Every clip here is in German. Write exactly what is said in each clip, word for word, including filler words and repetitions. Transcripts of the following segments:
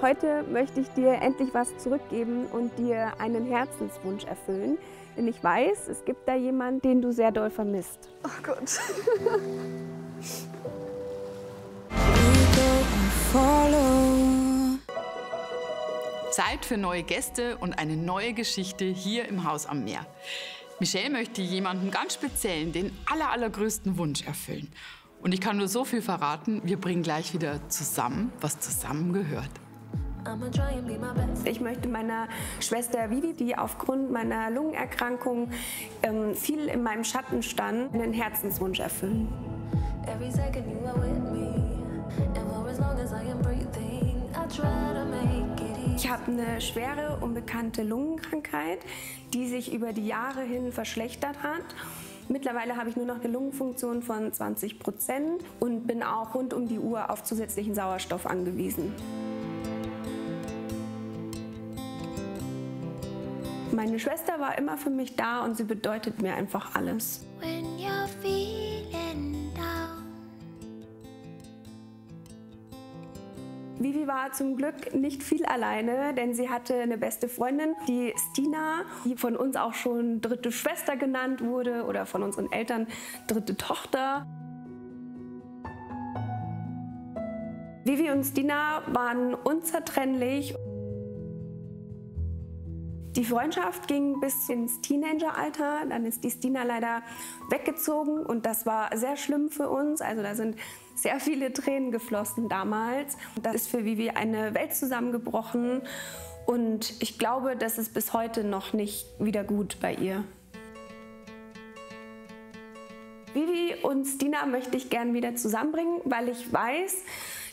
Heute möchte ich dir endlich was zurückgeben und dir einen Herzenswunsch erfüllen. Denn ich weiß, es gibt da jemanden, den du sehr doll vermisst. Oh Gott. Zeit für neue Gäste und eine neue Geschichte hier im Haus am Meer. Michelle möchte jemanden ganz speziellen, den aller, allergrößten Wunsch erfüllen. Und ich kann nur so viel verraten, wir bringen gleich wieder zusammen, was zusammengehört. Ich möchte meiner Schwester Vivi, die aufgrund meiner Lungenerkrankung ähm, viel in meinem Schatten stand, einen Herzenswunsch erfüllen. Ich habe eine schwere, unbekannte Lungenkrankheit, die sich über die Jahre hin verschlechtert hat. Mittlerweile habe ich nur noch eine Lungenfunktion von zwanzig Prozent und bin auch rund um die Uhr auf zusätzlichen Sauerstoff angewiesen. Meine Schwester war immer für mich da und sie bedeutet mir einfach alles. Vivi war zum Glück nicht viel alleine, denn sie hatte eine beste Freundin, die Stina, die von uns auch schon dritte Schwester genannt wurde oder von unseren Eltern dritte Tochter. Vivi und Stina waren unzertrennlich. Die Freundschaft ging bis ins Teenageralter, dann ist die Stina leider weggezogen und das war sehr schlimm für uns. Also da sind sehr viele Tränen geflossen damals. Da ist für Vivi eine Welt zusammengebrochen und ich glaube, das ist bis heute noch nicht wieder gut bei ihr. Vivi und Stina möchte ich gern wieder zusammenbringen, weil ich weiß,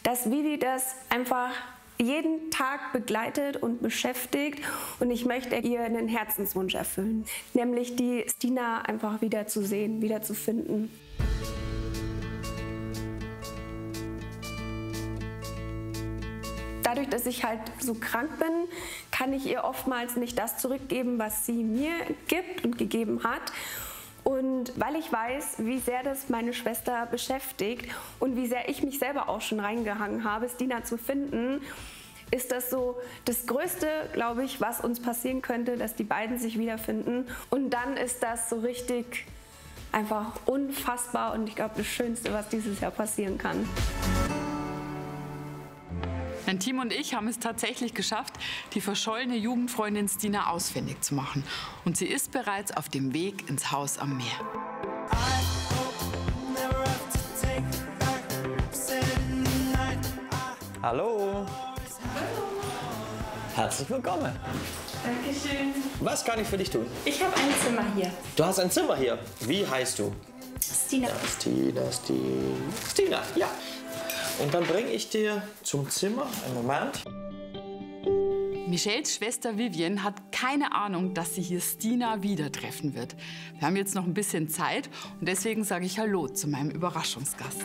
dass Vivi das einfach jeden Tag begleitet und beschäftigt und ich möchte ihr einen Herzenswunsch erfüllen, nämlich die Stina einfach wieder zu sehen, wieder zu finden. Dadurch, dass ich halt so krank bin, kann ich ihr oftmals nicht das zurückgeben, was sie mir gibt und gegeben hat. Und weil ich weiß, wie sehr das meine Schwester beschäftigt und wie sehr ich mich selber auch schon reingehangen habe, Stina zu finden, ist das so das Größte, glaube ich, was uns passieren könnte, dass die beiden sich wiederfinden. Und dann ist das so richtig einfach unfassbar und ich glaube, das Schönste, was dieses Jahr passieren kann. Mein Team und ich haben es tatsächlich geschafft, die verschollene Jugendfreundin Stina ausfindig zu machen. Und sie ist bereits auf dem Weg ins Haus am Meer. Hallo. Hallo. Herzlich willkommen. Dankeschön. Was kann ich für dich tun? Ich habe ein Zimmer hier. Du hast ein Zimmer hier? Wie heißt du? Stina. Stina, Stina. Stina, ja. Und dann bringe ich dir zum Zimmer einen Moment. Michelles Schwester Vivian hat keine Ahnung, dass sie hier Stina wieder treffen wird. Wir haben jetzt noch ein bisschen Zeit und deswegen sage ich Hallo zu meinem Überraschungsgast.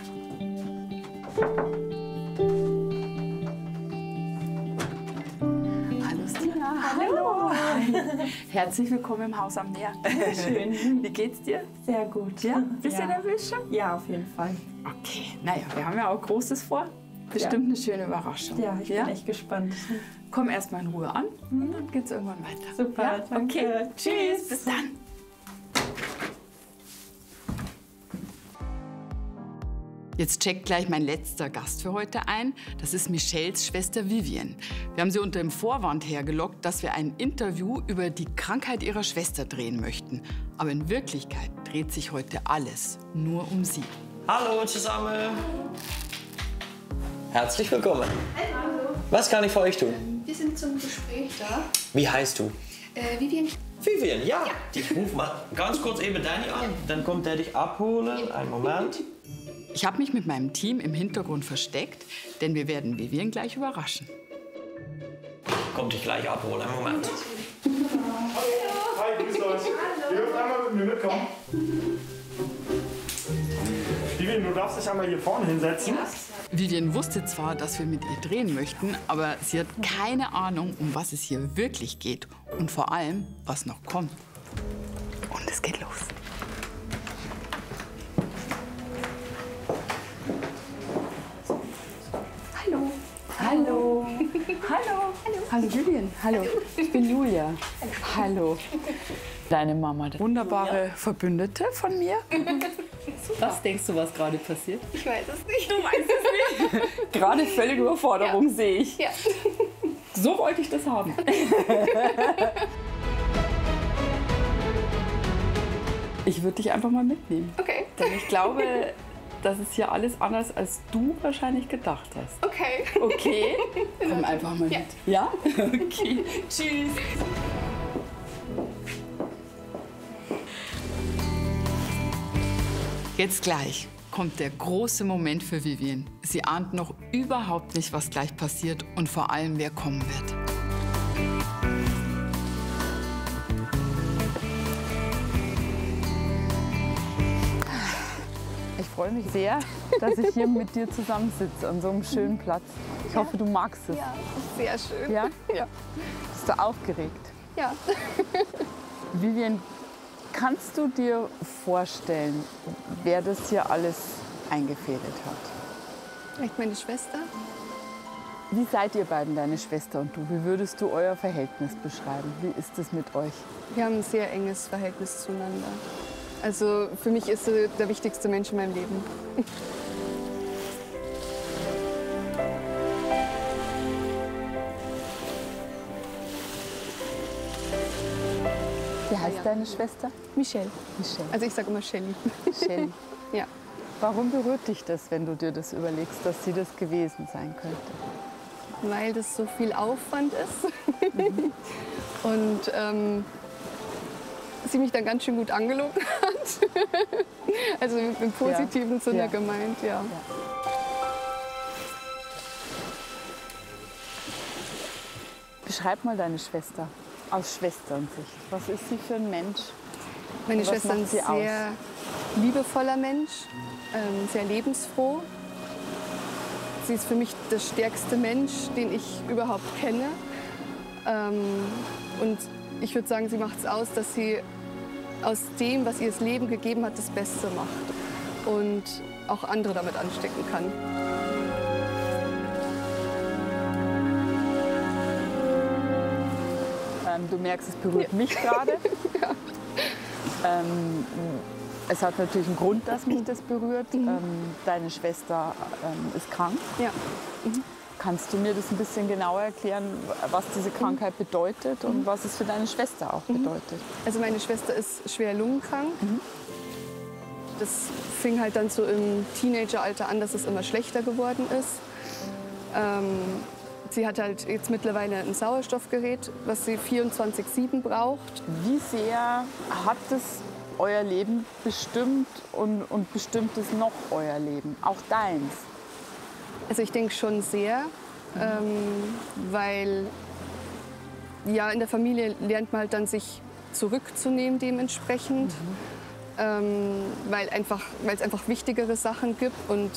Hallo Stina. Hallo. Hallo. Herzlich willkommen im Haus am Meer. Schön. Wie geht's dir? Sehr gut. Ja? Bist du nervös schon? Ja, auf jeden Fall. Okay, naja, wir haben ja auch Großes vor. Bestimmt ja. Eine schöne Überraschung. Ja, ich bin ja? echt gespannt. Komm erst mal in Ruhe an und dann geht's irgendwann weiter. Super, ja? Danke. Okay, tschüss. Bis dann. Jetzt checkt gleich mein letzter Gast für heute ein. Das ist Michelles Schwester Vivian. Wir haben sie unter dem Vorwand hergelockt, dass wir ein Interview über die Krankheit ihrer Schwester drehen möchten. Aber in Wirklichkeit dreht sich heute alles nur um sie. Hallo zusammen. Herzlich willkommen. Hallo. Was kann ich für euch tun? Wir sind zum Gespräch da. Wie heißt du? Äh, Vivian. Vivian, ja. ja. Ich rufe mal ganz kurz eben Danny an. Dann kommt der dich abholen. Ja. Einen Moment. Ich habe mich mit meinem Team im Hintergrund versteckt, denn wir werden Vivian gleich überraschen. Kommt dich gleich abholen. Einen Moment. Hi, grüß euch. Hallo. Ihr dürft einmal mit mir mitkommen. Vivian, du darfst dich einmal hier vorne hinsetzen. Vivian wusste zwar, dass wir mit ihr drehen möchten, aber sie hat keine Ahnung, um was es hier wirklich geht und vor allem, was noch kommt. Und es geht los. Hallo. Hallo. Hallo. Hallo Vivian, hallo, ich bin Julia. Hallo. Deine Mama. Wunderbare Verbündete von mir. Super. Was denkst du, was gerade passiert? Ich weiß es nicht. Du weißt es nicht. Gerade völlige Überforderung, ja. Sehe ich. Ja. So wollte ich das haben. Ich würde dich einfach mal mitnehmen. Okay. Denn ich glaube, das ist hier alles anders, als du wahrscheinlich gedacht hast. Okay. Okay? Komm einfach mal mit. Ja? Ja? Okay. Tschüss. Jetzt gleich kommt der große Moment für Vivian. Sie ahnt noch überhaupt nicht, was gleich passiert und vor allem, wer kommen wird. Ich freue mich sehr, dass ich hier mit dir zusammensitze an so einem schönen Platz. Ich hoffe, du magst es. Ja, sehr schön. Ja? Ja. Bist du aufgeregt? Ja. Vivian, kannst du dir vorstellen, wer das hier alles eingefädelt hat? Vielleicht meine Schwester. Wie seid ihr beiden, deine Schwester und du? Wie würdest du euer Verhältnis beschreiben? Wie ist es mit euch? Wir haben ein sehr enges Verhältnis zueinander. Also für mich ist sie der wichtigste Mensch in meinem Leben. Wie heißt deine Schwester? Michelle. Michelle. Also ich sage immer Shelly. Shelly. Ja. Warum berührt dich das, wenn du dir das überlegst, dass sie das gewesen sein könnte? Weil das so viel Aufwand ist. Mhm. Und ähm, sie mich dann ganz schön gut angelogen hat. Also im positiven ja. Sinne ja. gemeint, ja. ja. Beschreib mal deine Schwester. Aus Schwesternsicht. Was ist sie für ein Mensch? Meine Schwester ist ein sehr liebevoller Mensch, ähm, sehr lebensfroh. Sie ist für mich der stärkste Mensch, den ich überhaupt kenne. Ähm, und ich würde sagen, sie macht es aus, dass sie aus dem, was ihr das Leben gegeben hat, das Beste macht und auch andere damit anstecken kann. Du merkst, es berührt mich gerade. Ja. ähm, es hat natürlich einen Grund, dass mich das berührt. Mhm. Ähm, deine Schwester ähm, ist krank. Ja. Mhm. Kannst du mir das ein bisschen genauer erklären, was diese Krankheit mhm. bedeutet und mhm. was es für deine Schwester auch mhm. bedeutet? Also meine Schwester ist schwer lungenkrank. Mhm. Das fing halt dann so im Teenageralter an, dass es immer schlechter geworden ist. Ähm, Sie hat halt jetzt mittlerweile ein Sauerstoffgerät, was sie vierundzwanzig sieben braucht. Wie sehr hat es euer Leben bestimmt und, und bestimmt es noch euer Leben, auch deins? Also ich denke schon sehr, mhm. ähm, weil ja, in der Familie lernt man halt dann, sich zurückzunehmen dementsprechend, mhm. ähm, weil es einfach, einfach wichtigere Sachen gibt. Und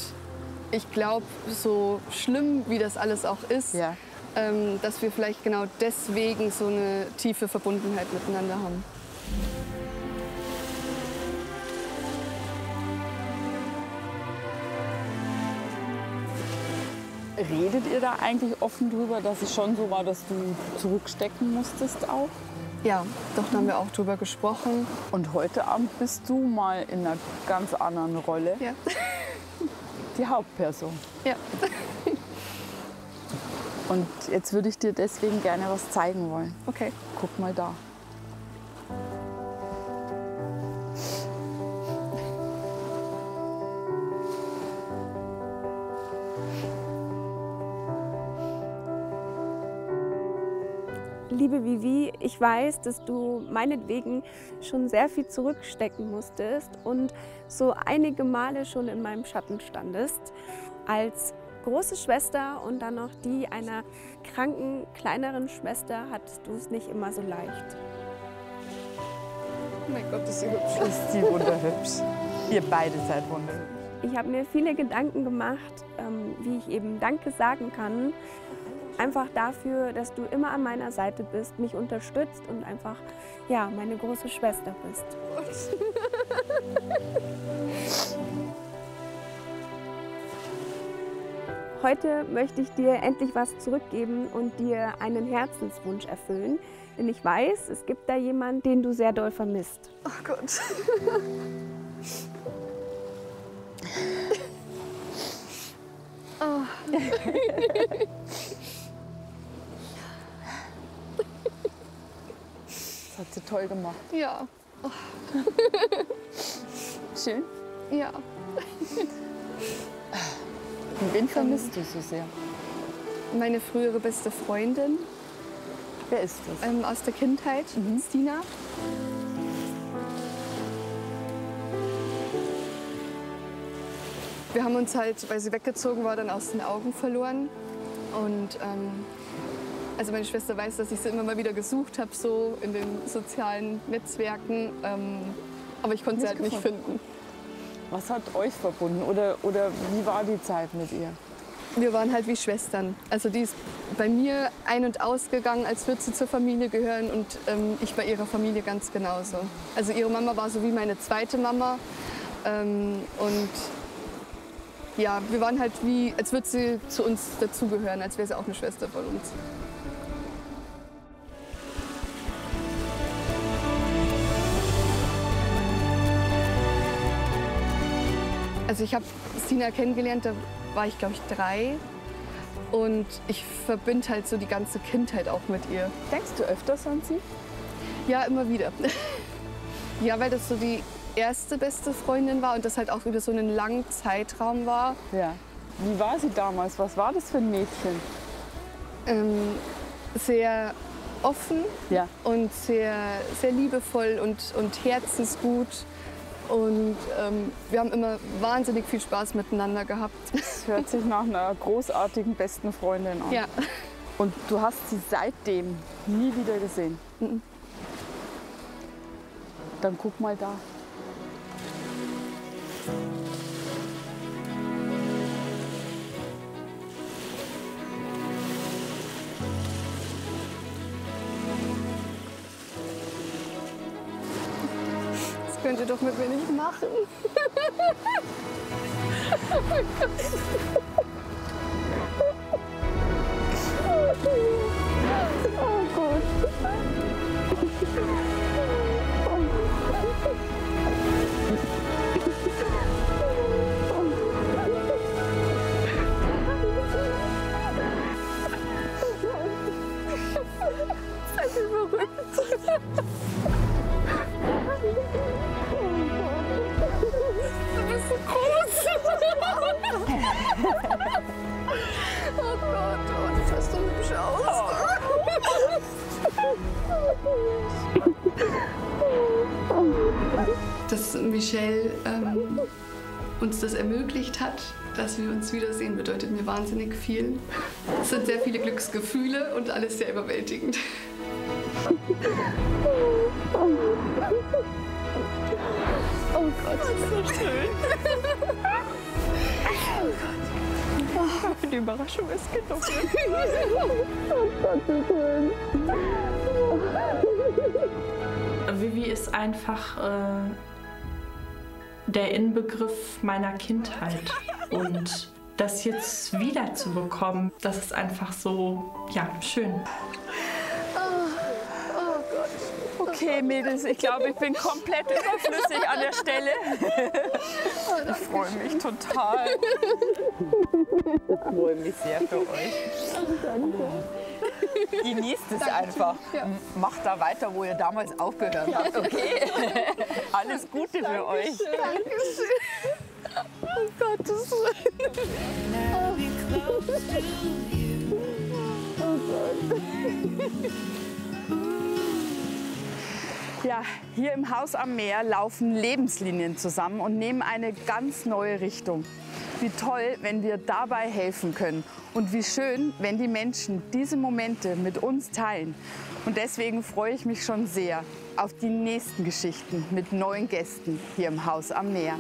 ich glaube, so schlimm wie das alles auch ist, ja. ähm, dass wir vielleicht genau deswegen so eine tiefe Verbundenheit miteinander haben. Redet ihr da eigentlich offen drüber, dass es schon so war, dass du zurückstecken musstest auch? Ja, doch, da haben wir auch drüber gesprochen. Und heute Abend bist du mal in einer ganz anderen Rolle. Ja. Die Hauptperson. Ja. Und jetzt würde ich dir deswegen gerne was zeigen wollen. Okay. Guck mal da. Liebe Vivi, ich weiß, dass du meinetwegen schon sehr viel zurückstecken musstest und so einige Male schon in meinem Schatten standest. Als große Schwester und dann noch die einer kranken, kleineren Schwester hattest du es nicht immer so leicht. Oh mein Gott, ist sie hübsch. Ist sie wunderhübsch. Ihr beide seid wunderhübsch. Ich habe mir viele Gedanken gemacht, wie ich eben Danke sagen kann. Einfach dafür, dass du immer an meiner Seite bist, mich unterstützt und einfach, ja, meine große Schwester bist. Heute möchte ich dir endlich was zurückgeben und dir einen Herzenswunsch erfüllen. Denn ich weiß, es gibt da jemanden, den du sehr doll vermisst. Oh Gott. Oh. Das hat sie toll gemacht. Ja. Oh. Schön? Ja. Und wen vermisst du so sehr? Meine frühere beste Freundin. Wer ist das? Ähm, aus der Kindheit, mhm. Stina. Wir haben uns halt, weil sie weggezogen war, dann aus den Augen verloren. Und ähm, also meine Schwester weiß, dass ich sie immer mal wieder gesucht habe, so in den sozialen Netzwerken. Ähm, aber ich konnte sie halt nicht finden. Was hat euch verbunden oder, oder wie war die Zeit mit ihr? Wir waren halt wie Schwestern. Also die ist bei mir ein- und ausgegangen, als würde sie zur Familie gehören und ähm, ich bei ihrer Familie ganz genauso. Also ihre Mama war so wie meine zweite Mama ähm, und ja, wir waren halt wie, als würde sie zu uns dazugehören, als wäre sie auch eine Schwester von uns. Also ich habe Stina kennengelernt, da war ich glaube ich drei. Und ich verbinde halt so die ganze Kindheit auch mit ihr. Denkst du öfters an sie? Ja, immer wieder. Ja, weil das so die erste beste Freundin war und das halt auch über so einen langen Zeitraum war. Ja. Wie war sie damals? Was war das für ein Mädchen? Ähm, sehr offen, ja, und sehr, sehr liebevoll und, und herzensgut. Und ähm, wir haben immer wahnsinnig viel Spaß miteinander gehabt. Das hört sich nach einer großartigen besten Freundin an. Ja. Und du hast sie seitdem nie wieder gesehen? Mhm. Dann guck mal da. Könnt ihr doch mit mir nicht machen. Oh mein Gott. Oh Gott. Seid ihr verrückt? Dass Michelle ähm, uns das ermöglicht hat, dass wir uns wiedersehen, bedeutet mir wahnsinnig viel. Es sind sehr viele Glücksgefühle und alles sehr überwältigend. Oh Gott, das ist so schön. Oh Gott. Oh, die Überraschung ist genug. Oh Gott, wie schön. Vivi ist einfach äh, der Inbegriff meiner Kindheit. Und das jetzt wiederzubekommen, das ist einfach so, ja, schön. Okay, Mädels, ich glaube, ich bin komplett überflüssig an der Stelle. Ich freue mich total. Ich freue mich sehr für euch. Danke. Genießt es einfach. Macht da weiter, wo ihr damals aufgehört habt. Okay? Alles Gute für euch. Dankeschön. Oh Gottes Willen. Oh Gott. Ja, hier im Haus am Meer laufen Lebenslinien zusammen und nehmen eine ganz neue Richtung. Wie toll, wenn wir dabei helfen können. Und wie schön, wenn die Menschen diese Momente mit uns teilen. Und deswegen freue ich mich schon sehr auf die nächsten Geschichten mit neuen Gästen hier im Haus am Meer.